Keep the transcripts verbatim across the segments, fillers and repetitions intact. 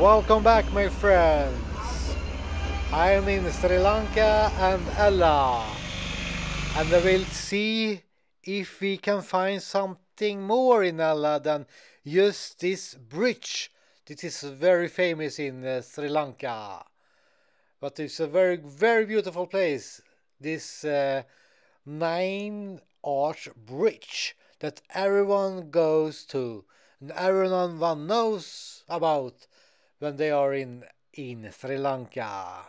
Welcome back, my friends. I am in Sri Lanka and Ella, and I will see if we can find something more in Ella than just this bridge. This is very famous in uh, Sri Lanka, but it's a very very beautiful place, this uh, Nine Arch Bridge that everyone goes to and everyone one knows about when they are in in Sri Lanka.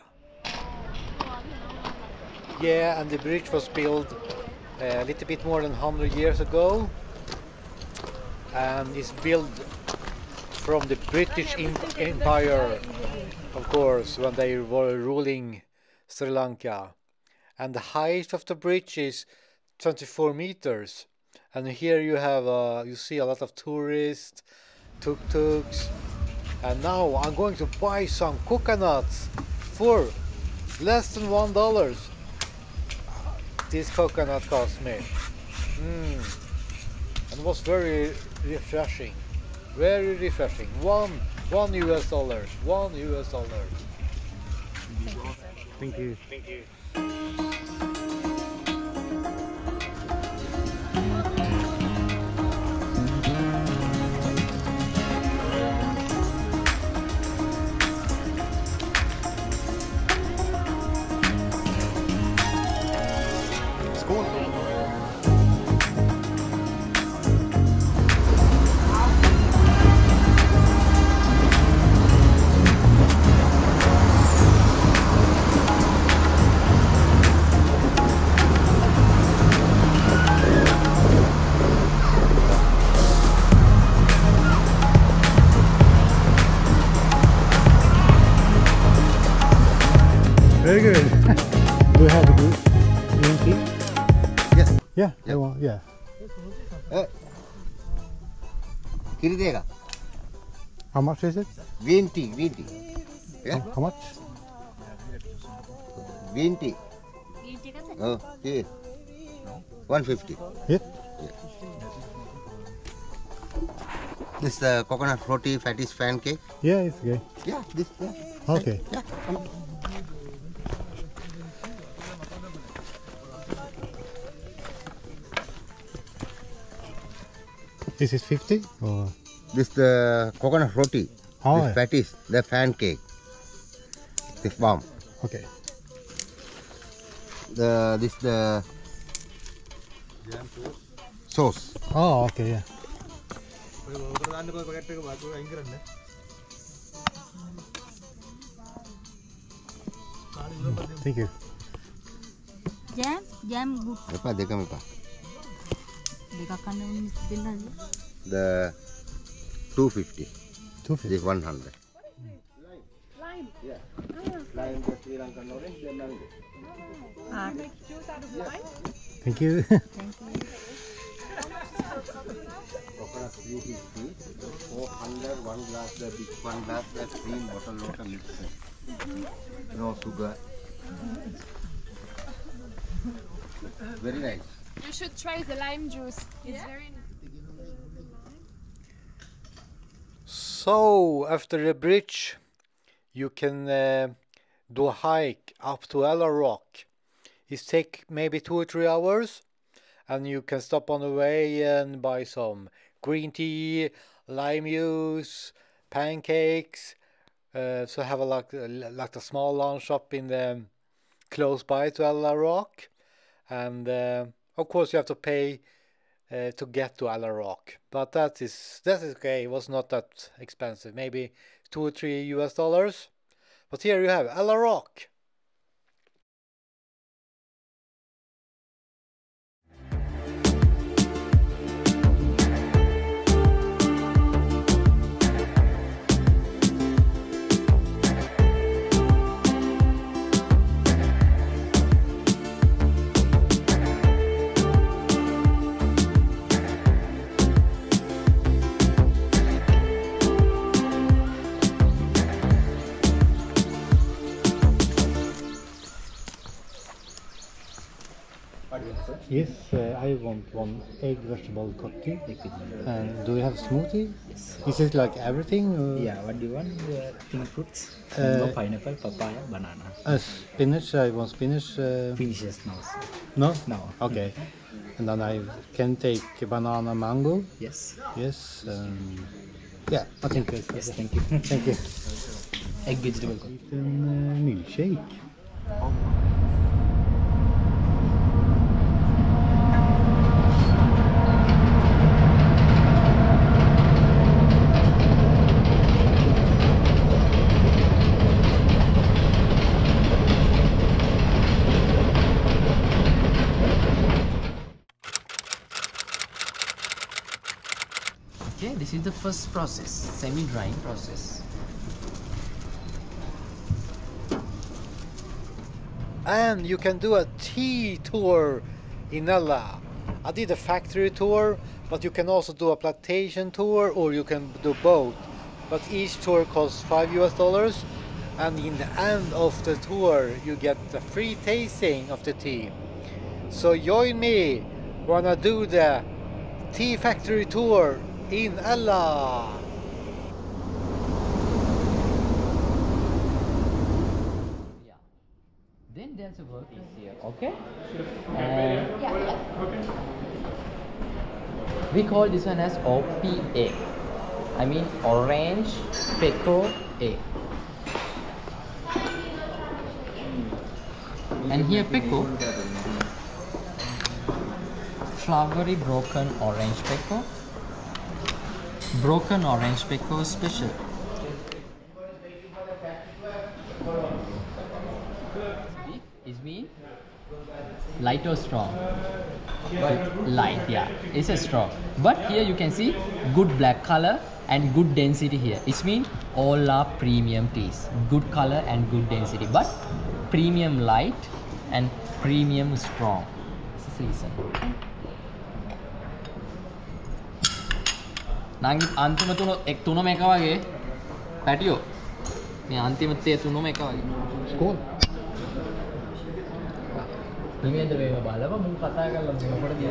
Yeah, and the bridge was built a little bit more than one hundred years ago, and it's built from the British Empire, of course, when they were ruling Sri Lanka. And the height of the bridge is twenty-four meters. And here you have, uh, you see a lot of tourists, tuk-tuks. And now I'm going to buy some coconuts for less than one dollar. This coconut cost me. Mm. And it was very refreshing, very refreshing. One, one U S dollars, one U S dollars. Thank you. Thank you. Very good. Do you have a good drink? Yes. Yeah, yeah. I want, yeah. Uh, how much is it? twenty, twenty. Yeah. Oh, how much? twenty. Oh, yeah. one fifty. Yeah? Yeah. This is uh, coconut roti, fatty fan cake. Yeah, it's good. Yeah, this. Yeah. Okay. Yeah. This is fifty or this the coconut roti. Oh, this yeah. Patties, the fan cake. This bomb. Okay. The this the jam sauce. Oh, okay, yeah. Mm, thank you. Jam, jam good. Epa, dekha mepa. The two fifty. Two fifty. This one hundred. Lime. Yeah. Lime, the Sri Lankan orange, then mango. Ah, make juice out of lime. Thank you. Thank you. Coconut three fifty. Four hundred. One glass, the big one glass, the green bottle water mixer. No sugar. Very nice. You should try the lime juice. It's yeah? very So after the bridge, you can uh, do a hike up to Ella Rock. It takes maybe two or three hours, and you can stop on the way and buy some green tea, lime juice, pancakes. Uh, so have a lot, like a small lunch shop in the close by to Ella Rock, and. Uh, Of course, you have to pay uh, to get to Ella Rock, but that is that is okay. It was not that expensive, maybe two or three U S dollars. But here you have Ella Rock. Yes, uh, I want one egg vegetable cocktail. And do you have smoothie? Yes. This is like everything? Uh, yeah, what do you want? Uh, pink fruits, mango, uh, pineapple, papaya, banana. Uh, spinach, I want spinach. Uh... Finishes now. No? No. Okay. And then I can take banana, mango? Yes. Yes. Um, yeah, I think. Yes, yes, thank you. Thank you. Egg vegetable cocktail. Then uh, milkshake. Oh. Okay, this is the first process, semi-drying process. And you can do a tea tour in Ella. I did a factory tour, but you can also do a plantation tour, or you can do both. But each tour costs five U S dollars, and in the end of the tour you get a free tasting of the tea. So join me when I do the tea factory tour in Ella. Yeah. Then there's a work is here, okay? Sure. Uh, yeah, yeah. Okay. We call this one as O P A. I mean orange peco A. And here peco, flowery broken orange peco. Broken orange peco special. Weak is mean light or strong? But light, yeah. It's a strong. But here you can see good black color and good density here. It means all are premium teas. Good color and good density. But premium light and premium strong. This is the reason. नांगी आंती में तूनो एक तूनो में कवागे patio मैं आंती में ते तूनो में कवागे school तुम्हें तो वेगा बाला बा मुंह पता है क्या लम्बी में पड़ दिया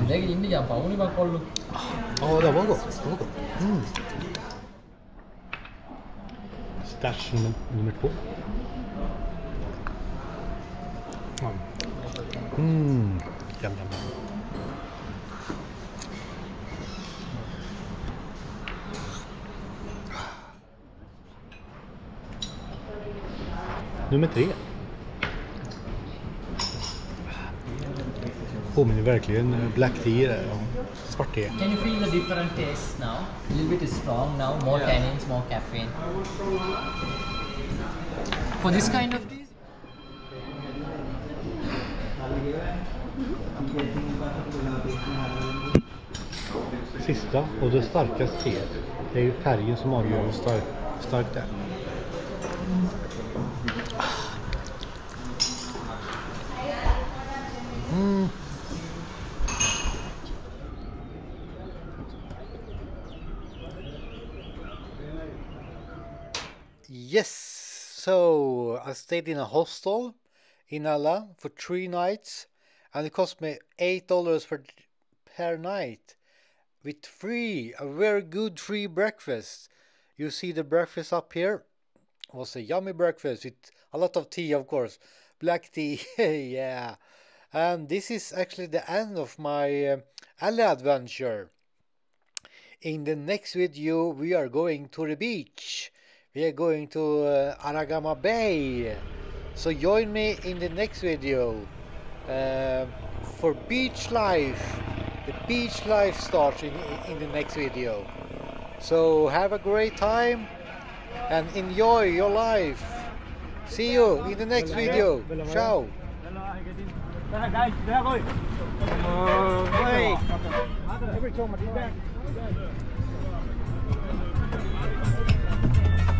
अंदर की इंडी क्या पाऊनी बात कर लो ओ दा बोलो बोलो स्टार्च नंबर फोर हम्म क्या क्या Nummer tre. Påminner verkligen black tea där, svart te. Can you feel the different taste now? A little bit strong now, more yeah. Tannins, more caffeine. For this kind of tea. Sista och det starkaste teet. Det är ju färgen som avgör hur stark, stark det är. Mm. Yes, so I stayed in a hostel in Ella for three nights and it cost me eight dollars per, per night with free, a very good free breakfast. You see the breakfast up here. It was a yummy breakfast with a lot of tea, of course, black tea. Yeah. And this is actually the end of my uh, Ella adventure. In the next video, we are going to the beach. We are going to uh, Aragama Bay. So join me in the next video uh, for beach life. The beach life starts in, in the next video. So have a great time and enjoy your life. See you in the next video. Ciao. Guys, there go. Every time I get back.